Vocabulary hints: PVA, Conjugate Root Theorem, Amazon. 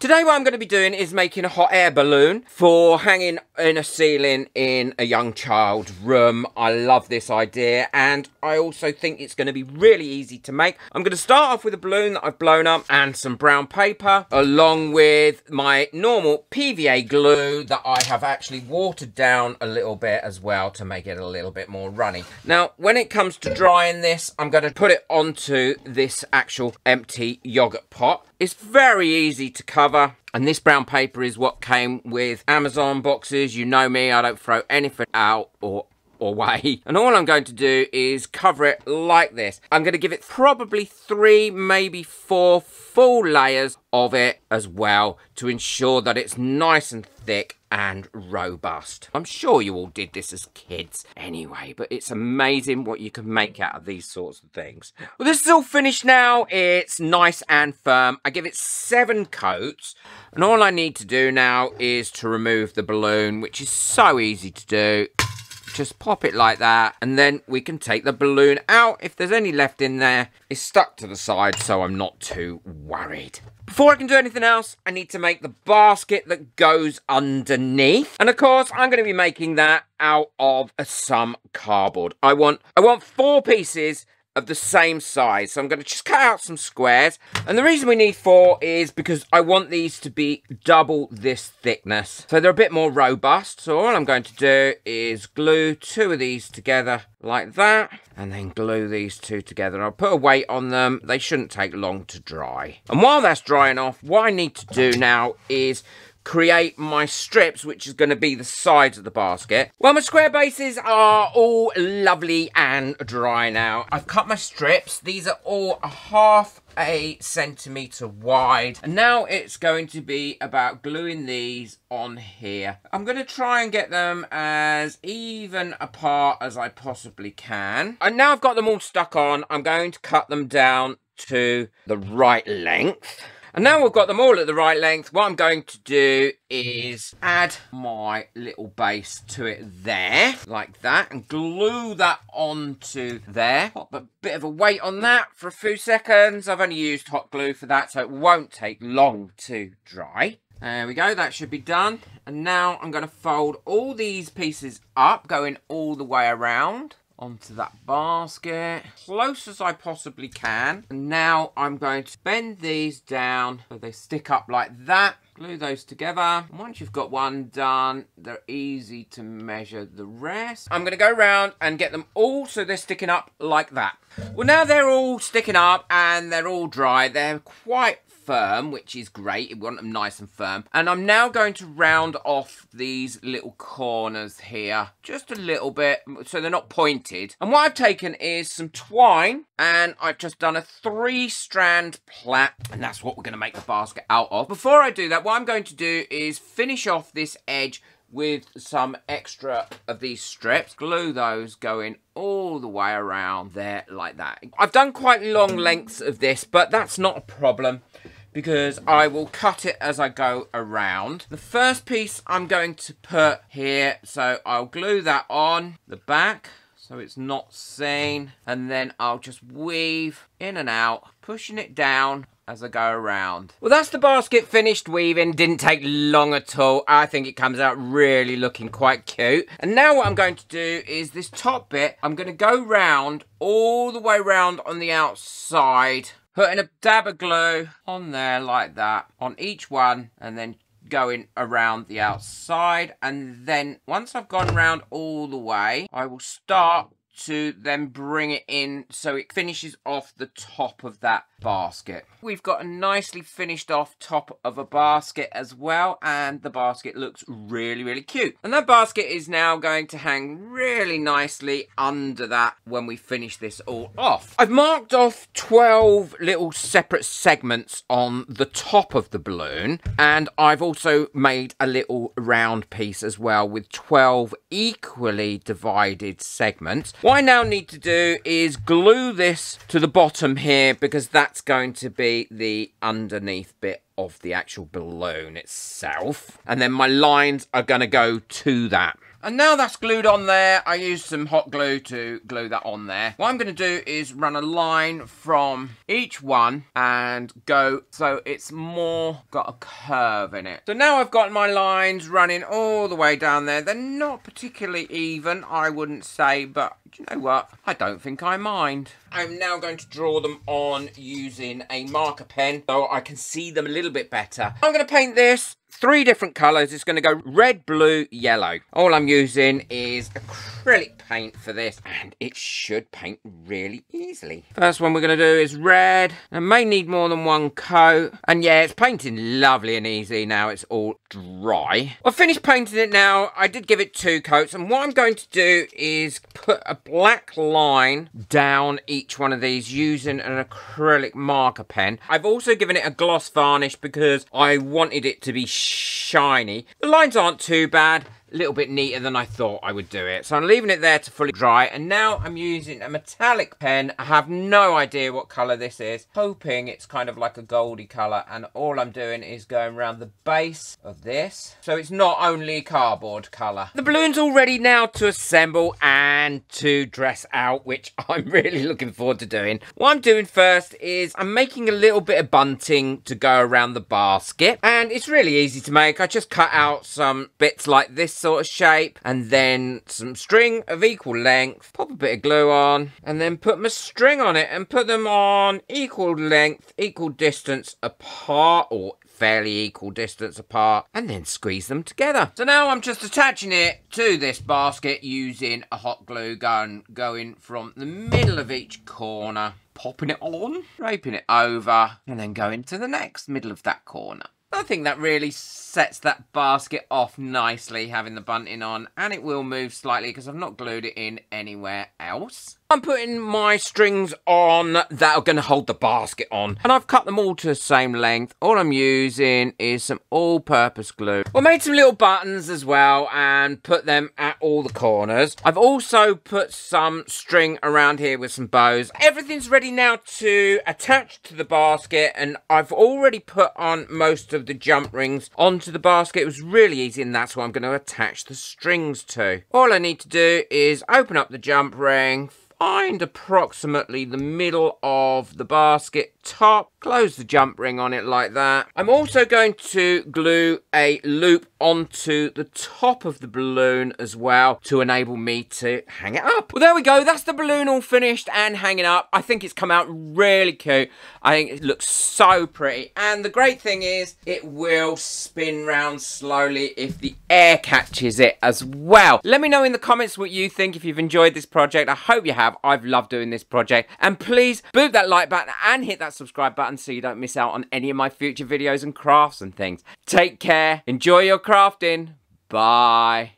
Today what I'm going to be doing is making a hot air balloon for hanging in a ceiling in a young child's room. I love this idea and I also think it's going to be really easy to make. I'm going to start off with a balloon that I've blown up and some brown paper along with my normal PVA glue that I have actually watered down a little bit as well to make it a little bit more runny. Now when it comes to drying this, I'm going to put it onto this actual empty yogurt pot. It's very easy to cover, and this brown paper is what came with Amazon boxes. You know me, I don't throw anything out or away. And all I'm going to do is cover it like this. I'm going to give it probably 3, maybe 4 full layers of it as well to ensure that it's nice and thick and robust. I'm sure you all did this as kids anyway, but it's amazing what you can make out of these sorts of things. Well, this is all finished now. It's nice and firm. I give it 7 coats, and all I need to do now is to remove the balloon, which is so easy to do. Just pop it like that, and then we can take the balloon out. If there's any left in there, it's stuck to the side, so I'm not too worried. Before I can do anything else, I need to make the basket that goes underneath. And of course, I'm going to be making that out of some cardboard. I want 4 pieces of the same size, so I'm going to just cut out some squares. And the reason we need 4 is because I want these to be double this thickness, so they're a bit more robust. So all I'm going to do is glue 2 of these together like that, and then glue these 2 together. I'll put a weight on them. They shouldn't take long to dry. And while that's drying off, what I need to do now is create my strips, which is going to be the sides of the basket. Well, my square bases are all lovely and dry now. I've cut my strips. These are all a ½ centimeter wide, and now it's going to be about gluing these on here. I'm going to try and get them as even apart as I possibly can. And now I've got them all stuck on, I'm going to cut them down to the right length. And now we've got them all at the right length, what I'm going to do is add my little base to it there, like that, and glue that onto there. Pop a bit of a weight on that for a few seconds. I've only used hot glue for that, so it won't take long to dry. There we go, that should be done. And now I'm going to fold all these pieces up, going all the way around onto that basket, close as I possibly can. And now I'm going to bend these down so they stick up like that. Glue those together. And once you've got one done, they're easy to measure the rest. I'm going to go around and get them all so they're sticking up like that. Well, now they're all sticking up and they're all dry. They're quite firm, which is great. We want them nice and firm. And I'm now going to round off these little corners here just a little bit so they're not pointed. And what I've taken is some twine, and I've just done a 3-strand plait, and that's what we're going to make the basket out of. Before I do that, what I'm going to do is finish off this edge with some extra of these strips. Glue those going all the way around there like that. I've done quite long lengths of this, but that's not a problem because I will cut it as I go around. The first piece I'm going to put here, so I'll glue that on the back so it's not seen, and then I'll just weave in and out, pushing it down as I go around. Well, that's the basket finished weaving. Didn't take long at all. I think it comes out really looking quite cute. And now what I'm going to do is this top bit, I'm going to go round all the way round on the outside, putting a dab of glue on there like that on each one, and then going around the outside. And then once I've gone round all the way, I will start to then bring it in so it finishes off the top of that basket. We've got a nicely finished off top of a basket as well, and the basket looks really, really cute. And that basket is now going to hang really nicely under that when we finish this all off. I've marked off 12 little separate segments on the top of the balloon, and I've also made a little round piece as well with 12 equally divided segments. What I now need to do is glue this to the bottom here, because that's going to be the underneath bit of the actual balloon itself. And then my lines are going to go to that. And now that's glued on there, I used some hot glue to glue that on there. What I'm going to do is run a line from each one and go so it's more got a curve in it. So now I've got my lines running all the way down there. They're not particularly even, I wouldn't say, but do you know what? I don't think I mind. I'm now going to draw them on using a marker pen so I can see them a little bit better. I'm going to paint this 3 different colours. It's going to go red, blue, yellow. All I'm using is acrylic paint for this, and it should paint really easily. First one we're going to do is red. I may need more than one coat. And yeah, it's painting lovely and easy now. It's all dry. I've finished painting it now. I did give it 2 coats, and what I'm going to do is put a black line down each one of these using an acrylic marker pen. I've also given it a gloss varnish because I wanted it to be shiny. The lines aren't too bad, a little bit neater than I thought I would do it. So I'm leaving it there to fully dry, and now I'm using a metallic pen. I have no idea what colour this is, hoping it's kind of like a goldy colour, and all I'm doing is going around the base of this, so it's not only cardboard colour. The balloon's all ready now to assemble and to dress out, which I'm really looking forward to doing. What I'm doing first is I'm making a little bit of bunting to go around the basket, and it's really easy to make. I just cut out some bits like this sort of shape, and then some string of equal length, pop a bit of glue on, and then put my string on it and put them on equal length, equal distance apart, or fairly equal distance apart, and then squeeze them together. So now I'm just attaching it to this basket using a hot glue gun, going from the middle of each corner, popping it on, draping it over, and then going to the next middle of that corner. I think that really sets that basket off nicely, having the bunting on, and it will move slightly because I've not glued it in anywhere else. I'm putting my strings on that are going to hold the basket on, and I've cut them all to the same length. All I'm using is some all-purpose glue. I made some little buttons as well and put them at all the corners. I've also put some string around here with some bows. Everything's ready now to attach to the basket, and I've already put on most of the jump rings onto the basket. It was really easy, and that's what I'm going to attach the strings to. All I need to do is open up the jump ring, find approximately the middle of the basket top, close the jump ring on it like that. I'm also going to glue a loop onto the top of the balloon as well to enable me to hang it up. Well, there we go. That's the balloon all finished and hanging up. I think it's come out really cute. I think it looks so pretty. And the great thing is it will spin round slowly if the air catches it as well. Let me know in the comments what you think, if you've enjoyed this project. I hope you have. I've loved doing this project, and please boop that like button and hit that subscribe button so you don't miss out on any of my future videos and crafts and things. Take care, enjoy your crafting, bye.